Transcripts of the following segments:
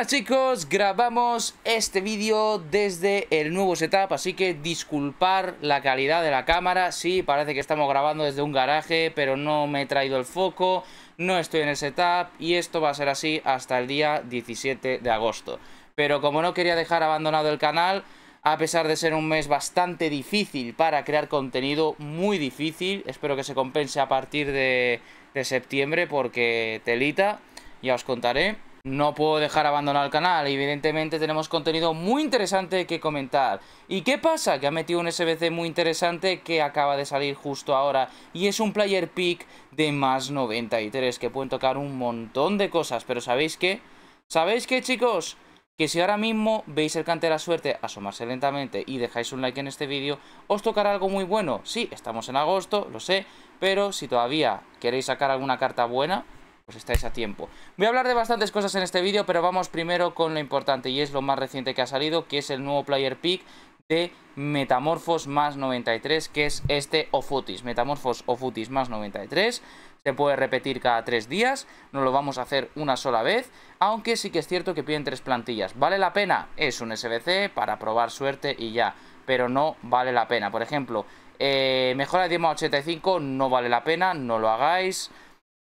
Buenas chicos, grabamos este vídeo desde el nuevo setup, así que disculpar la calidad de la cámara. Sí, parece que estamos grabando desde un garaje, pero no me he traído el foco, no estoy en el setup y esto va a ser así hasta el día 17 de agosto. Pero como no quería dejar abandonado el canal, a pesar de ser un mes bastante difícil para crear contenido, muy difícil, espero que se compense a partir de septiembre porque telita, ya os contaré. No puedo dejar abandonar el canal, evidentemente tenemos contenido muy interesante que comentar. ¿Y qué pasa? Que ha metido un SBC muy interesante que acaba de salir justo ahora y es un player pick de más 93 que pueden tocar un montón de cosas. Pero ¿sabéis qué? ¿Sabéis qué, chicos? Que si ahora mismo veis el cante de la suerte asomarse lentamente y dejáis un like en este vídeo, os tocará algo muy bueno. Sí, estamos en agosto, lo sé, pero si todavía queréis sacar alguna carta buena, pues estáis a tiempo. Voy a hablar de bastantes cosas en este vídeo, pero vamos primero con lo importante, y es lo más reciente que ha salido, que es el nuevo player pick de Metamorfos más 93, que es este Ofutis. Metamorfos Ofutis más 93 se puede repetir cada 3 días, no lo vamos a hacer una sola vez, aunque sí que es cierto que piden 3 plantillas. ¿Vale la pena? Es un SBC para probar suerte y ya, pero no vale la pena. Por ejemplo, mejora de 10 más 85 no vale la pena, no lo hagáis.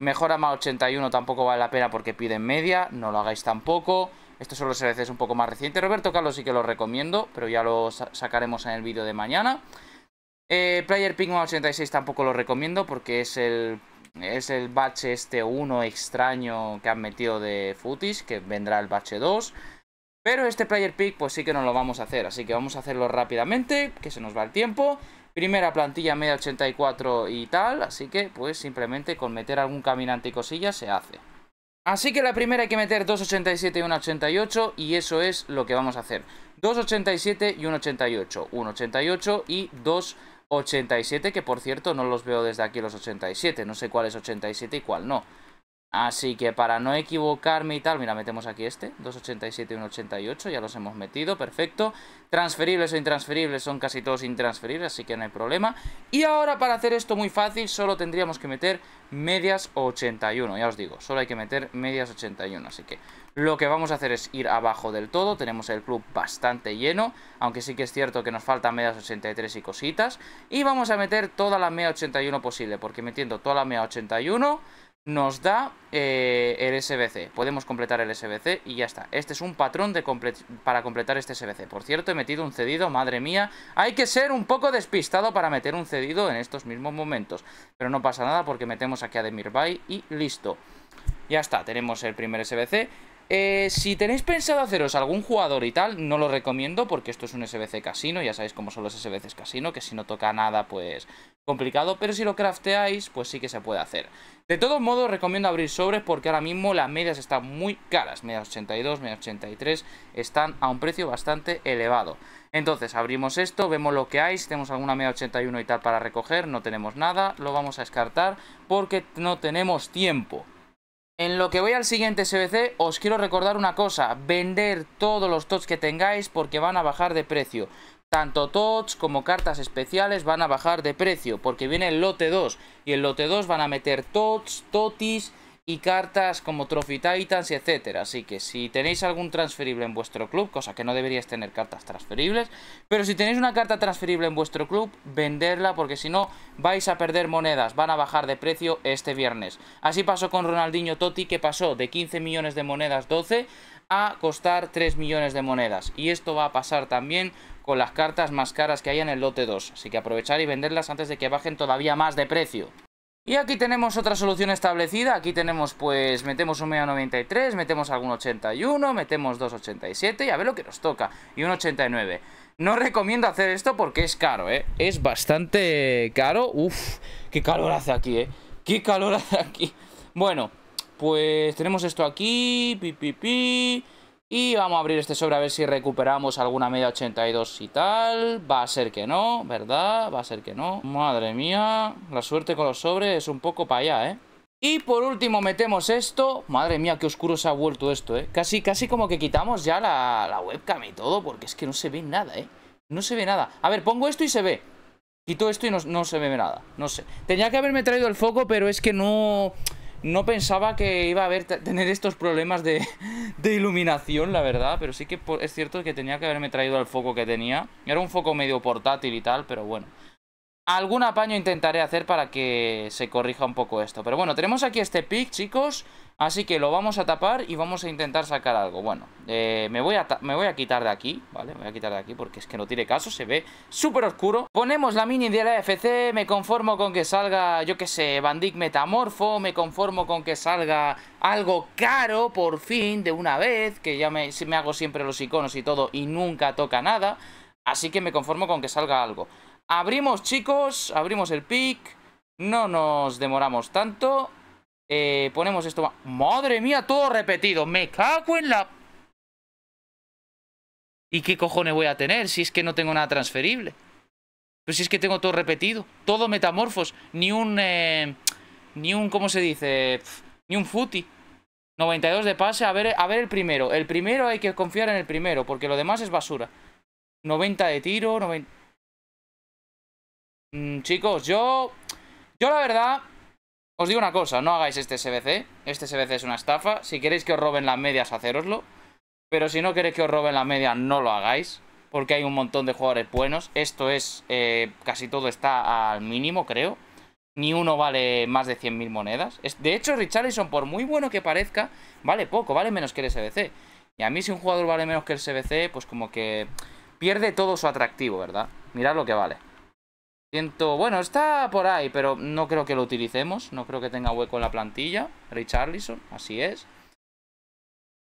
Mejora más 81 tampoco vale la pena porque piden media, no lo hagáis tampoco. Estos son los SBCs un poco más recientes. Roberto Carlos sí que lo recomiendo, pero ya lo sacaremos en el vídeo de mañana. Player Pick más 86 tampoco lo recomiendo porque es el batch este 1 extraño que han metido de Futis, que vendrá el batch 2. Pero este Player Pick pues sí que no lo vamos a hacer, así que vamos a hacerlo rápidamente, que se nos va el tiempo. Primera plantilla media 84 y tal, así que pues simplemente con meter algún caminante y cosillas se hace. Así que la primera hay que meter 2.87 y 1.88 y eso es lo que vamos a hacer. 2.87 y 1.88, 1.88 y 2.87, que por cierto no los veo desde aquí los 87, no sé cuál es 87 y cuál no. Así que para no equivocarme y tal, mira, metemos aquí este, 2.87 y 1.88, ya los hemos metido, perfecto. Transferibles o intransferibles, son casi todos intransferibles, así que no hay problema. Y ahora para hacer esto muy fácil, solo tendríamos que meter medias 81, ya os digo, solo hay que meter medias 81. Así que lo que vamos a hacer es ir abajo del todo, tenemos el club bastante lleno, aunque sí que es cierto que nos faltan medias 83 y cositas. Y vamos a meter toda la media 81 posible, porque metiendo toda la media 81... nos da el SBC, podemos completar el SBC y ya está. Este es un patrón de para completar este SBC. Por cierto, he metido un cedido, madre mía. Hay que ser un poco despistado para meter un cedido en estos mismos momentos, pero no pasa nada porque metemos aquí a Demirbay y listo. Ya está, tenemos el primer SBC. Si tenéis pensado haceros algún jugador y tal, no lo recomiendo porque esto es un SBC casino. Ya sabéis cómo son los SBCs casino, que si no toca nada pues complicado, pero si lo crafteáis pues sí que se puede hacer. De todos modos recomiendo abrir sobres porque ahora mismo las medias están muy caras, medias 82, medias 83 están a un precio bastante elevado. Entonces abrimos esto, vemos lo que hay, si tenemos alguna media 81 y tal para recoger, no tenemos nada, lo vamos a descartar porque no tenemos tiempo. En lo que voy al siguiente SBC, os quiero recordar una cosa, vender todos los TOTS que tengáis porque van a bajar de precio. Tanto TOTS como cartas especiales van a bajar de precio porque viene el lote 2 y el lote 2 van a meter TOTS, TOTIS y cartas como Trophy Titans, etcétera. Así que si tenéis algún transferible en vuestro club, cosa que no deberíais tener cartas transferibles, pero si tenéis una carta transferible en vuestro club, venderla porque si no vais a perder monedas, van a bajar de precio este viernes. Así pasó con Ronaldinho Totti, que pasó de 15 millones de monedas 12 a costar 3 millones de monedas, y esto va a pasar también con las cartas más caras que hay en el lote 2, así que aprovechar y venderlas antes de que bajen todavía más de precio. Y aquí tenemos otra solución establecida, aquí tenemos pues metemos un media 93, metemos algún 81, metemos 2.87 y a ver lo que nos toca, y un 89. No recomiendo hacer esto porque es caro, es bastante caro. Uff, qué calor hace aquí, qué calor hace aquí. Bueno, pues tenemos esto aquí, y vamos a abrir este sobre a ver si recuperamos alguna media 82 y tal. Va a ser que no, ¿verdad? Va a ser que no. Madre mía, la suerte con los sobres es un poco para allá, Y por último metemos esto. Madre mía, qué oscuro se ha vuelto esto, Casi como que quitamos ya la webcam y todo, porque es que no se ve nada, No se ve nada. A ver, pongo esto y se ve. Quito esto y no se ve nada, no sé. Tenía que haberme traído el foco, pero es que no... No pensaba que iba a tener estos problemas de iluminación, la verdad. Pero sí que es cierto que tenía que haberme traído el foco que tenía. Era un foco medio portátil y tal, pero bueno. Algún apaño intentaré hacer para que se corrija un poco esto. Pero bueno, tenemos aquí este pick, chicos. Así que lo vamos a tapar y vamos a intentar sacar algo. Bueno, me voy a quitar de aquí, ¿vale? Me voy a quitar de aquí porque es que no tiene caso, se ve súper oscuro. Ponemos la mini de la FC, me conformo con que salga, yo qué sé, Van Dijk Metamorfo, me conformo con que salga algo caro, por fin, de una vez, que ya me hago siempre los iconos y todo y nunca toca nada. Así que me conformo con que salga algo. Abrimos, chicos, abrimos el pick, no nos demoramos tanto. Ponemos esto. Madre mía, todo repetido. Me cago en la... ¿Y qué cojones voy a tener si es que no tengo nada transferible? Pues si es que tengo todo repetido. Todo metamorfos. Ni un... ¿cómo se dice? Ni un futi. 92 de pase. A ver el primero. El primero hay que confiar en el primero, porque lo demás es basura. 90 de tiro. 90... chicos, yo la verdad... Os digo una cosa, no hagáis este SBC. Este SBC es una estafa. Si queréis que os roben las medias, hacéroslo. Pero si no queréis que os roben las medias, no lo hagáis, porque hay un montón de jugadores buenos. Esto es... casi todo está al mínimo, creo. Ni uno vale más de 100.000 monedas. De hecho, Richarlison, por muy bueno que parezca, vale poco, vale menos que el SBC. Y a mí si un jugador vale menos que el SBC, pues como que pierde todo su atractivo, ¿verdad? Mirad lo que vale. Bueno, está por ahí, pero no creo que lo utilicemos. No creo que tenga hueco en la plantilla. Richarlison, así es.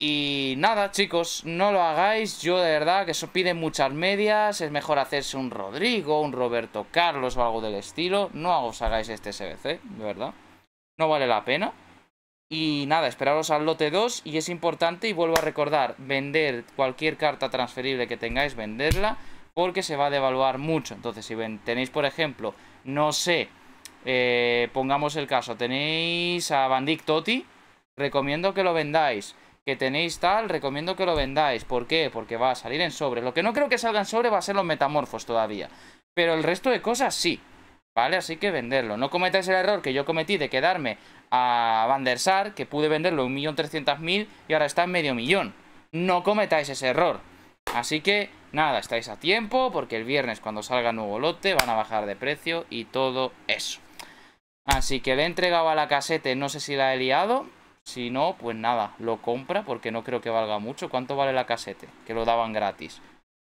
Y nada, chicos, no lo hagáis. Yo de verdad que eso pide muchas medias. Es mejor hacerse un Rodrigo, un Roberto Carlos o algo del estilo. No os hagáis este SBC, de verdad. No vale la pena. Y nada, esperaros al lote 2. Y es importante, y vuelvo a recordar, vender cualquier carta transferible que tengáis, venderla, porque se va a devaluar mucho. Entonces, si tenéis, por ejemplo, no sé, pongamos el caso, tenéis a Van Dijk Totti, recomiendo que lo vendáis. Que tenéis tal, recomiendo que lo vendáis. ¿Por qué? Porque va a salir en sobres. Lo que no creo que salga en sobre va a ser los metamorfos todavía, pero el resto de cosas sí, ¿vale? Así que venderlo. No cometáis el error que yo cometí de quedarme a Van der Sar, que pude venderlo 1.300.000 y ahora está en medio millón. No cometáis ese error. Así que nada, estáis a tiempo, porque el viernes cuando salga nuevo lote van a bajar de precio y todo eso. Así que le he entregado a la caseta, no sé si la he liado. Si no, pues nada, lo compra, porque no creo que valga mucho. ¿Cuánto vale la caseta? Que lo daban gratis.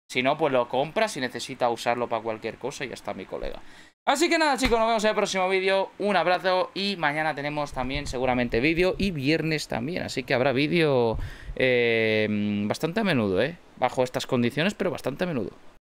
Si no, pues lo compra si necesita usarlo para cualquier cosa y ya está mi colega. Así que nada, chicos, nos vemos en el próximo vídeo. Un abrazo y mañana tenemos también seguramente vídeo y viernes también. Así que habrá vídeo bastante a menudo, ¿eh? Bajo estas condiciones, pero bastante a menudo.